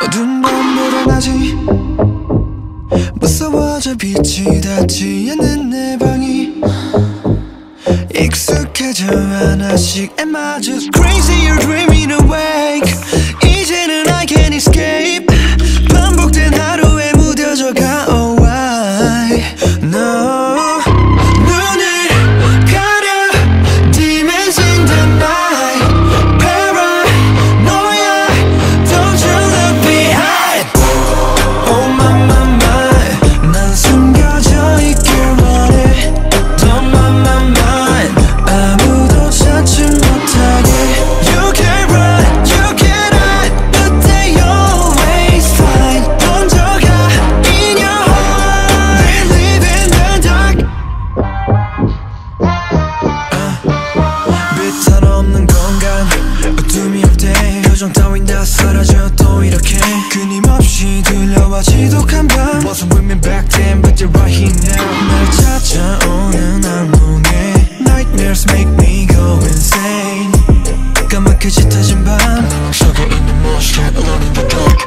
어두운 밤보다 낮이 무서워져 빛이 닿지 않는 내 방이 익숙해져 하나씩 Am I just crazy? You're dreaming awake. 이제는 I can't escape. 반복된 하루에 무뎌져가 Oh why? No. 따윈 다 사라져 또 이렇게 끊임없이 들려와 지독한 밤 Wasn't with me back then but you're right here now 날 찾아오는 악몽에 Nightmares make me go insane 까맣게 짙어진 밤 속에 있는 모습 Alone in the dark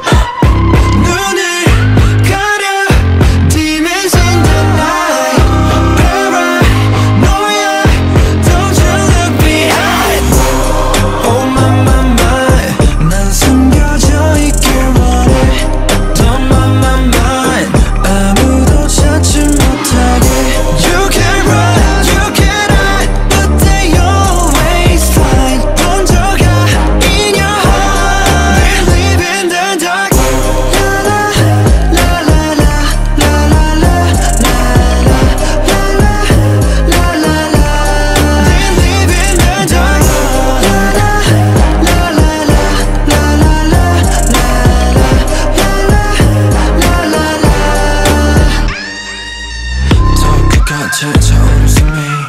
제 처음 숨이